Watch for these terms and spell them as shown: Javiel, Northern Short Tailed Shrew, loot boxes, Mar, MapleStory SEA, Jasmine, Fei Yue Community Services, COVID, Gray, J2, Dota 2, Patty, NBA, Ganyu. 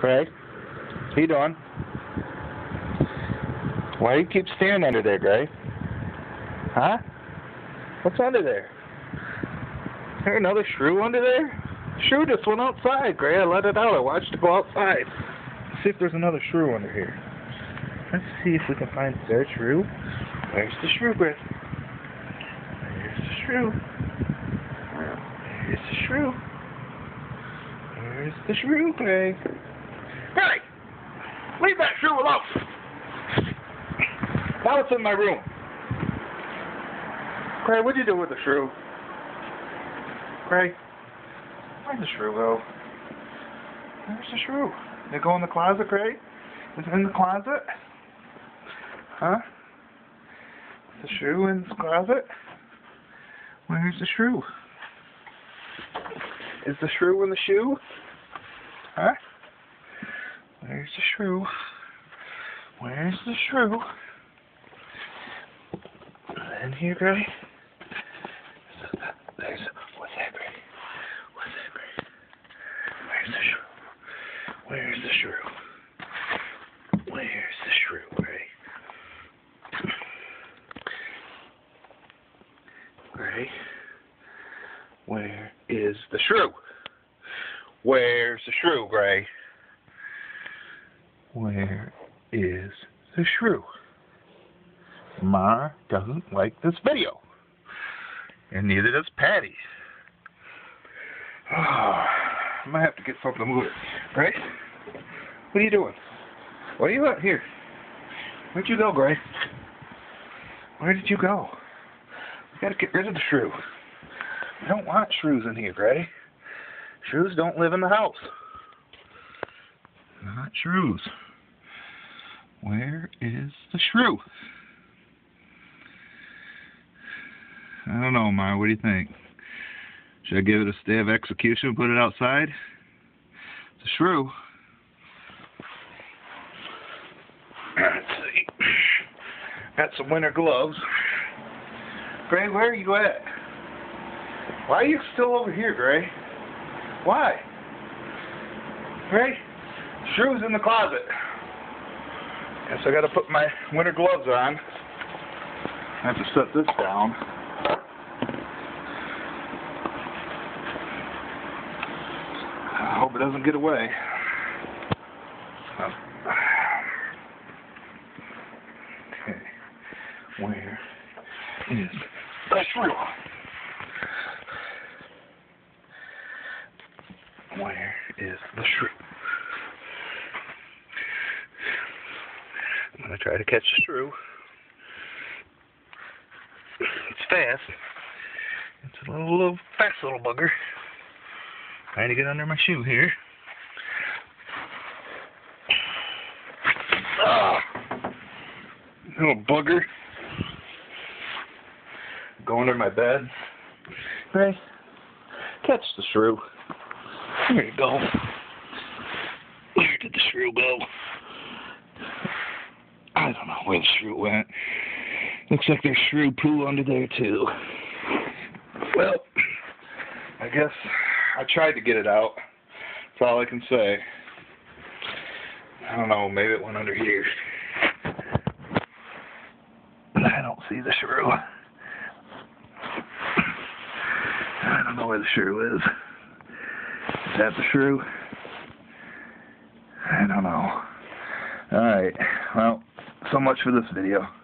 Craig? How you doing? Why do you keep staring under there, Gray? Huh? What's under there? Is there another shrew under there? Shrew just went outside, Gray. I let it out. I watched it go outside. Let's see if there's another shrew under here. Let's see if we can find their shrew. Where's the shrew, Gray? There's the shrew. There's the shrew. There's the shrew, Gray. Gray! Leave that shrew alone! Now it's in my room. Gray, what'd you do with the shrew? Gray, where's the shrew go? Where's the shrew? Did it go in the closet, Gray? Is it in the closet? Huh? Is the shrew in the closet? Where's the shrew? Is the shrew in the shoe? Huh? Where's the shrew? Where's the shrew? In here, Gray? There's... What's that, Gray? What's that, Gray? Where's the shrew? Where's the shrew? Where's the shrew, Gray? Gray? Where is the shrew? Where's the shrew, Gray? Where is the shrew? Mar doesn't like this video. And neither does Patty. Oh, I might have to get something moving. Right? What are you doing? Why are you out here? Where'd you go, Gray? Where did you go? We gotta get rid of the shrew. We don't want shrews in here, Gray. Shrews don't live in the house. Not shrews. Where is the shrew? I don't know, Mar. What do you think? Should I give it a stay of execution and put it outside? It's a shrew. Let's see. Got some winter gloves. Gray, where are you at? Why are you still over here, Gray? Why? Gray, shrew's in the closet. Guess I gotta put my winter gloves on. I have to set this down. I hope it doesn't get away. Okay. Where is the shrew? Where is the shrew? I'm gonna try to catch the shrew. It's fast. It's a little fast little bugger. Trying to get under my shoe here. Little bugger. Go under my bed. Gray, catch the shrew. There you go. Where did the shrew go? I don't know where the shrew went. Looks like there's shrew poo under there too. Well, I guess I tried to get it out. That's all I can say. I don't know, maybe it went under here. I don't see the shrew. I don't know where the shrew is. Is that the shrew? I don't know. Alright, well, so much for this video.